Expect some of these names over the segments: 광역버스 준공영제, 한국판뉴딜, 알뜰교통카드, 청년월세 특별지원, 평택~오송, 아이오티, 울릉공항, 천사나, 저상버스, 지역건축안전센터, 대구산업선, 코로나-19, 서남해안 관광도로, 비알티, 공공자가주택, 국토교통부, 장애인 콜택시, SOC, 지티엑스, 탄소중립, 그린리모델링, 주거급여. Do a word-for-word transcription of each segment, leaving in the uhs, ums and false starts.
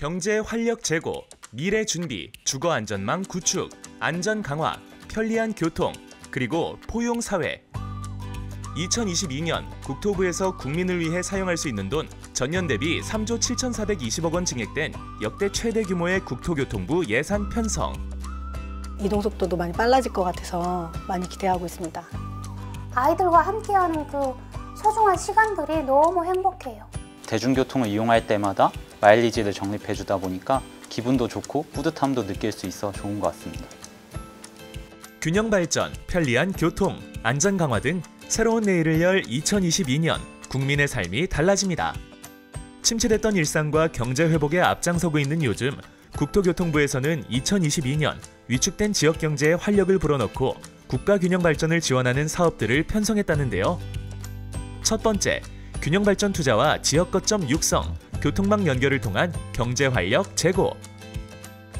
경제 활력 제고, 미래 준비, 주거 안전망 구축, 안전 강화, 편리한 교통, 그리고 포용 사회. 이천이십이 년 국토부에서 국민을 위해 사용할 수 있는 돈 전년 대비 삼조 칠천사백이십억 원 증액된 역대 최대 규모의 국토교통부 예산 편성. 이동 속도도 많이 빨라질 것 같아서 많이 기대하고 있습니다. 아이들과 함께하는 그 소중한 시간들이 너무 행복해요. 대중교통을 이용할 때마다 마일리지를 적립해주다 보니까 기분도 좋고 뿌듯함도 느낄 수 있어 좋은 것 같습니다. 균형 발전, 편리한 교통, 안전 강화 등 새로운 내일을 열 이천이십이 년 국민의 삶이 달라집니다. 침체됐던 일상과 경제 회복에 앞장서고 있는 요즘 국토교통부에서는 이천이십이 년 위축된 지역 경제에 활력을 불어넣고 국가 균형 발전을 지원하는 사업들을 편성했다는데요. 첫 번째, 균형 발전 투자와 지역 거점 육성, 교통망 연결을 통한 경제 활력 제고.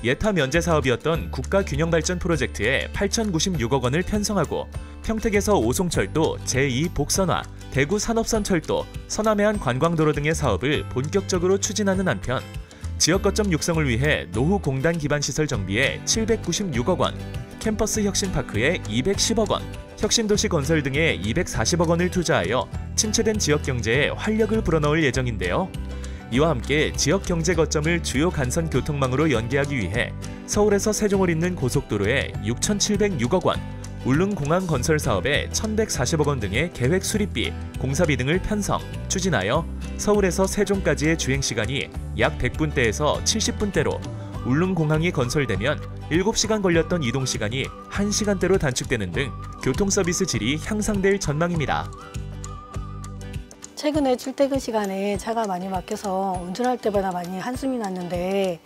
예타 면제 사업이었던 국가 균형 발전 프로젝트에 팔천구십육억 원을 편성하고 평택에서 오송철도 제이 복선화, 대구산업선 철도, 서남해안 관광도로 등의 사업을 본격적으로 추진하는 한편 지역 거점 육성을 위해 노후공단 기반 시설 정비에 칠백구십육억 원, 캠퍼스 혁신파크에 이백십억 원, 혁신도시 건설 등에 이백사십억 원을 투자하여 침체된 지역 경제에 활력을 불어넣을 예정인데요. 이와 함께 지역 경제 거점을 주요 간선 교통망으로 연계하기 위해 서울에서 세종을 잇는 고속도로에 육천칠백육억 원, 울릉공항 건설 사업에 천백사십억 원 등의 계획 수립비, 공사비 등을 편성, 추진하여 서울에서 세종까지의 주행 시간이 약 백 분대에서 칠십 분대로, 울릉공항이 건설되면 일곱 시간 걸렸던 이동 시간이 한 시간대로 단축되는 등 교통 서비스 질이 향상될 전망입니다. 최근에 출퇴근 시간에 차가 많이 막혀서 운전할 때마다 많이 한숨이 났는데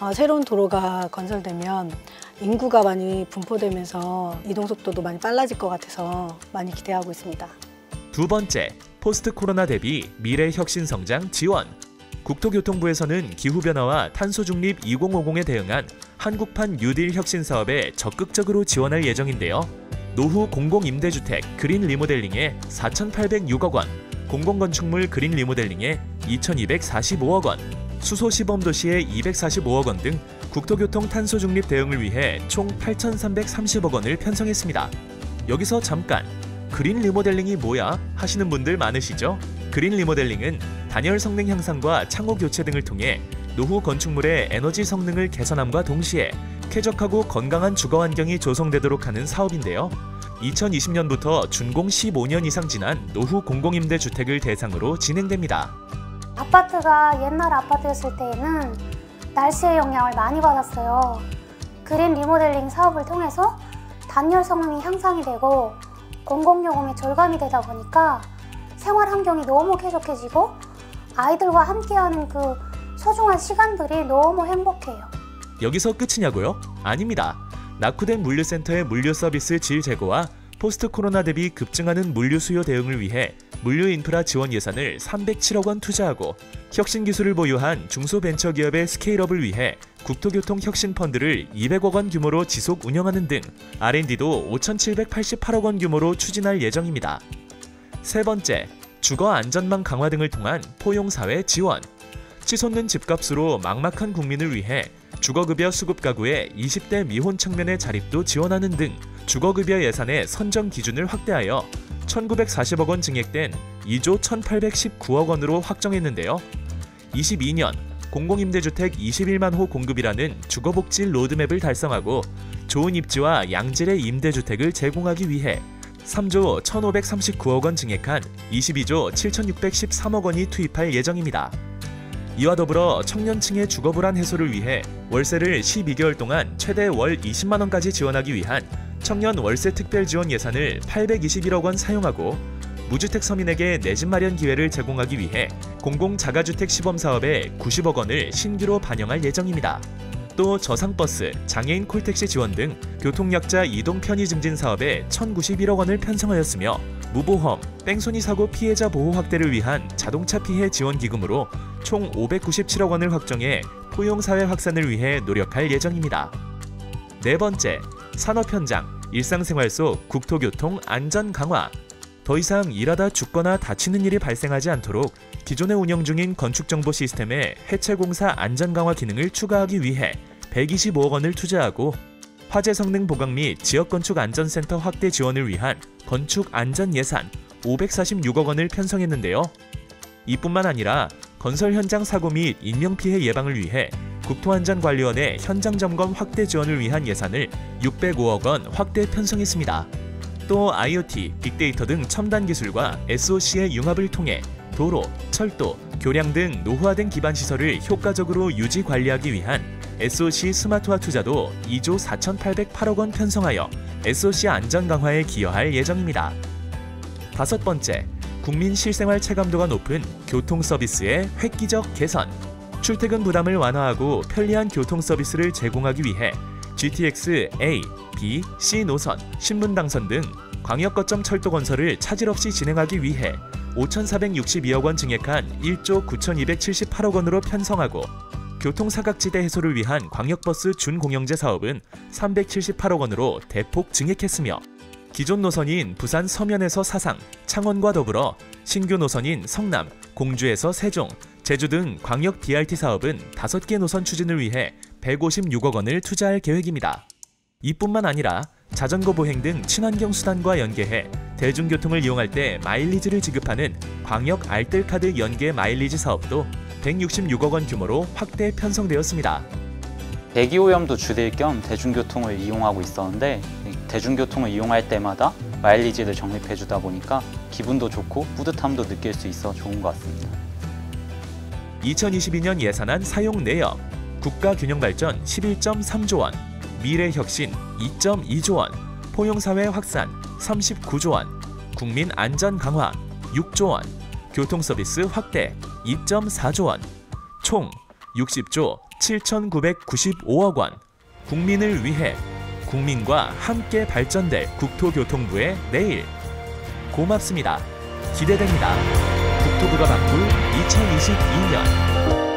어, 새로운 도로가 건설되면 인구가 많이 분포되면서 이동 속도도 많이 빨라질 것 같아서 많이 기대하고 있습니다. 두 번째, 포스트 코로나 대비 미래 혁신 성장 지원. 국토교통부에서는 기후변화와 탄소중립 이천오십에 대응한 한국판 뉴딜 혁신 사업에 적극적으로 지원할 예정인데요. 노후 공공임대주택 그린 리모델링에 사천팔백육억 원, 공공건축물 그린 리모델링에 이천이백사십오억 원, 수소시범도시에 이백사십오억 원 등 국토교통 탄소중립 대응을 위해 총 팔천삼백삼십억 원을 편성했습니다. 여기서 잠깐, 그린 리모델링이 뭐야? 하시는 분들 많으시죠? 그린 리모델링은 단열 성능 향상과 창호 교체 등을 통해 노후 건축물의 에너지 성능을 개선함과 동시에 쾌적하고 건강한 주거 환경이 조성되도록 하는 사업인데요. 이천이십 년부터 준공 십오 년 이상 지난 노후 공공임대 주택을 대상으로 진행됩니다. 아파트가 옛날 아파트였을 때에는 날씨의 영향을 많이 받았어요. 그린 리모델링 사업을 통해서 단열 성능이 향상이 되고 공공요금이 절감이 되다 보니까 생활 환경이 너무 쾌적해지고 아이들과 함께하는 그 소중한 시간들이 너무 행복해요. 여기서 끝이냐고요? 아닙니다. 낙후된 물류센터의 물류 서비스 질 제고와 포스트 코로나 대비 급증하는 물류 수요 대응을 위해 물류 인프라 지원 예산을 삼백칠억 원 투자하고 혁신 기술을 보유한 중소벤처기업의 스케일업을 위해 국토교통 혁신 펀드를 이백억 원 규모로 지속 운영하는 등 알 앤 디도 오천칠백팔십팔억 원 규모로 추진할 예정입니다. 세 번째, 주거 안전망 강화 등을 통한 포용사회 지원. 치솟는 집값으로 막막한 국민을 위해 주거급여 수급 가구의 이십 대 미혼 청년의 자립도 지원하는 등 주거급여 예산의 선정 기준을 확대하여 천구백사십억 원 증액된 이조 천팔백십구억 원으로 확정했는데요. 이십이 년 공공임대주택 이십일만 호 공급이라는 주거복지 로드맵을 달성하고 좋은 입지와 양질의 임대주택을 제공하기 위해 삼조 천오백삼십구억 원 증액한 이십이조 칠천육백십삼억 원이 투입할 예정입니다. 이와 더불어 청년층의 주거 불안 해소를 위해 월세를 십이 개월 동안 최대 월 이십만 원까지 지원하기 위한 청년 월세 특별 지원 예산을 팔백이십일억 원 사용하고 무주택 서민에게 내 집 마련 기회를 제공하기 위해 공공 자가주택 시범 사업에 구십억 원을 신규로 반영할 예정입니다. 또 저상버스, 장애인 콜택시 지원 등 교통약자 이동 편의 증진 사업에 천구십일억 원을 편성하였으며 무보험, 뺑소니 사고 피해자 보호 확대를 위한 자동차 피해 지원 기금으로 총 오백구십칠억 원을 확정해 포용사회 확산을 위해 노력할 예정입니다. 네 번째, 산업 현장, 일상생활 속 국토교통 안전 강화. 더 이상 일하다 죽거나 다치는 일이 발생하지 않도록 기존에 운영 중인 건축정보 시스템에 해체공사 안전강화 기능을 추가하기 위해 백이십오억 원을 투자하고 화재 성능 보강 및 지역건축안전센터 확대 지원을 위한 건축안전예산 오백사십육억 원을 편성했는데요. 이뿐만 아니라 건설 현장 사고 및 인명피해 예방을 위해 국토안전관리원의 현장점검 확대 지원을 위한 예산을 육백오억 원 확대 편성했습니다. 또 아이오티, 빅데이터 등 첨단 기술과 에스오씨의 융합을 통해 도로, 철도, 교량 등 노후화된 기반시설을 효과적으로 유지 관리하기 위한 에스오씨 스마트화 투자도 이조 사천팔백팔억 원 편성하여 에스오씨 안전 강화에 기여할 예정입니다. 다섯 번째, 국민 실생활 체감도가 높은 교통 서비스의 획기적 개선. 출퇴근 부담을 완화하고 편리한 교통 서비스를 제공하기 위해 지티엑스 에이, B, C 노선, 신분당선 등 광역거점 철도 건설을 차질 없이 진행하기 위해 오천사백육십이억 원 증액한 일조 구천이백칠십팔억 원으로 편성하고, 교통사각지대 해소를 위한 광역버스 준공영제 사업은 삼백칠십팔억 원으로 대폭 증액했으며, 기존 노선인 부산 서면에서 사상, 창원과 더불어 신규 노선인 성남, 공주에서 세종, 제주 등 광역 비알티 사업은 다섯 개 노선 추진을 위해 백오십육억 원을 투자할 계획입니다. 이뿐만 아니라 자전거 보행 등 친환경 수단과 연계해 대중교통을 이용할 때 마일리지를 지급하는 광역 알뜰카드 연계 마일리지 사업도 백육십육억 원 규모로 확대 편성되었습니다. 대기오염도 줄일 겸 대중교통을 이용하고 있었는데, 대중교통을 이용할 때마다 마일리지를 적립해주다 보니까 기분도 좋고 뿌듯함도 느낄 수 있어 좋은 것 같습니다. 이천이십이 년 예산안 사용 내역, 국가균형발전 십일점 삼조 원, 미래혁신 이점 이조 원, 포용사회 확산 삼십구조 원, 국민안전강화 육조 원, 교통서비스 확대 이점 사조 원, 총 육십조 칠천구백구십오억 원, 국민을 위해, 국민과 함께 발전될 국토교통부의 내일. 고맙습니다. 기대됩니다. 국토부가 바꿀 이천이십이 년.